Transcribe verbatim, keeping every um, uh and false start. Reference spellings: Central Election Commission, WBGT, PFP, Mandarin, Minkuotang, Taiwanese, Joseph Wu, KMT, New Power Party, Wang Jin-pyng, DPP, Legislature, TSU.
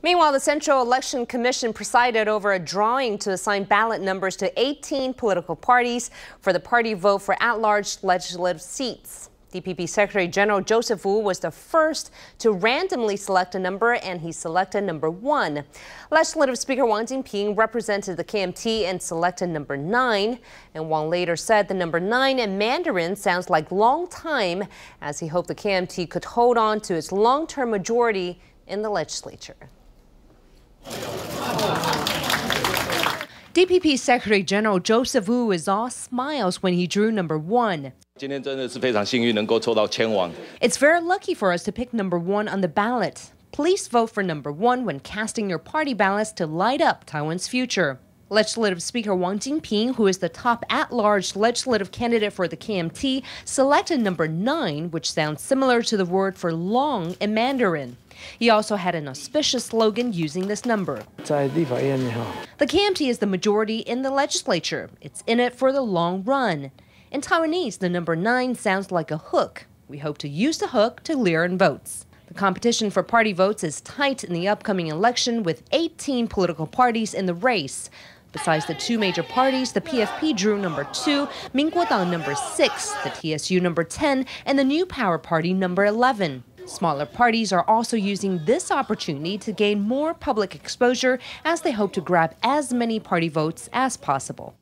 Meanwhile, the Central Election Commission presided over a drawing to assign ballot numbers to eighteen political parties for the party vote for at-large legislative seats. D P P Secretary General Joseph Wu was the first to randomly select a number, and he selected number one. Legislative Speaker Wang Jin-pyng represented the K M T and selected number nine. And Wang later said the number nine in Mandarin sounds like long time, as he hoped the K M T could hold on to its long-term majority in the legislature. D P P Secretary General Joseph Wu is all smiles when he drew number one. It's very lucky for us to pick number one on the ballot. Please vote for number one when casting your party ballots to light up Taiwan's future. Legislative Speaker Wang Jin-pyng, who is the top at-large legislative candidate for the K M T, selected number nine, which sounds similar to the word for long in Mandarin. He also had an auspicious slogan using this number. The K M T is the majority in the legislature. It's in it for the long run. In Taiwanese, the number nine sounds like a hook. We hope to use the hook to lure in votes. The competition for party votes is tight in the upcoming election, with eighteen political parties in the race. Besides the two major parties, the P F P drew number two, Minkuotang number six, the T S U number ten, and the New Power Party number eleven. Smaller parties are also using this opportunity to gain more public exposure as they hope to grab as many party votes as possible.